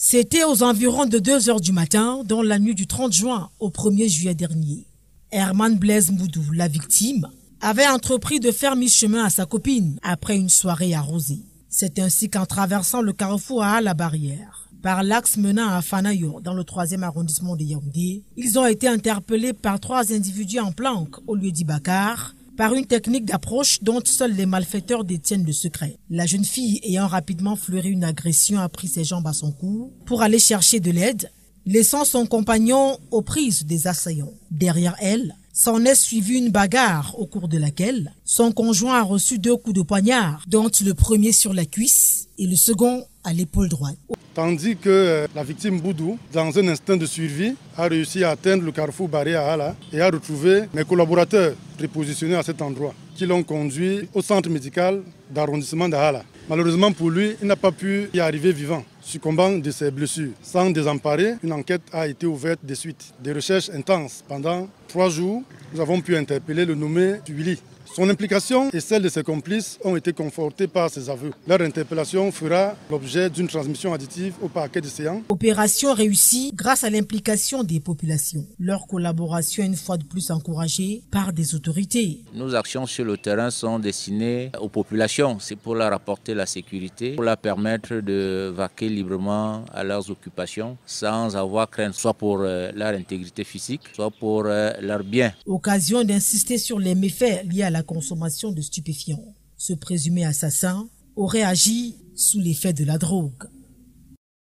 C'était aux environs de 2 h du matin, dans la nuit du 30 juin au 1er juillet dernier. Herman Blaise Moudou, la victime, avait entrepris de faire mi-chemin à sa copine après une soirée arrosée. C'est ainsi qu'en traversant le carrefour à la barrière, par l'axe menant à Fanayo, dans le 3e arrondissement de Yaoundé, ils ont été interpellés par 3 individus en planque au lieu d'Ibakar, par une technique d'approche dont seuls les malfaiteurs détiennent le secret. La jeune fille, ayant rapidement fleuri une agression, a pris ses jambes à son cou pour aller chercher de l'aide, laissant son compagnon aux prises des assaillants. Derrière elle, s'en est suivie une bagarre au cours de laquelle son conjoint a reçu 2 coups de poignard, dont le premier sur la cuisse et le second à l'épaule droite. Tandis que la victime Boudou, dans un instinct de survie, a réussi à atteindre le carrefour barré à Hala et a retrouvé mes collaborateurs repositionnés à cet endroit, qui l'ont conduit au centre médical d'arrondissement de Hala. Malheureusement pour lui, il n'a pas pu y arriver vivant, succombant de ses blessures. Sans désemparer, une enquête a été ouverte de suite. Des recherches intenses. Pendant 3 jours, nous avons pu interpeller le nommé Tuili. Son implication et celle de ses complices ont été confortées par ses aveux. Leur interpellation fera l'objet d'une transmission additive au parquet de Séan. Opération réussie grâce à l'implication des populations. Leur collaboration une fois de plus encouragée par des autorités. Nos actions sur le terrain sont destinées aux populations. C'est pour leur apporter la sécurité, pour leur permettre de vaquer librement à leurs occupations sans avoir crainte, soit pour leur intégrité physique, soit pour leurs biens. Occasion d'insister sur les méfaits liés à la consommation de stupéfiants. Ce présumé assassin aurait agi sous l'effet de la drogue.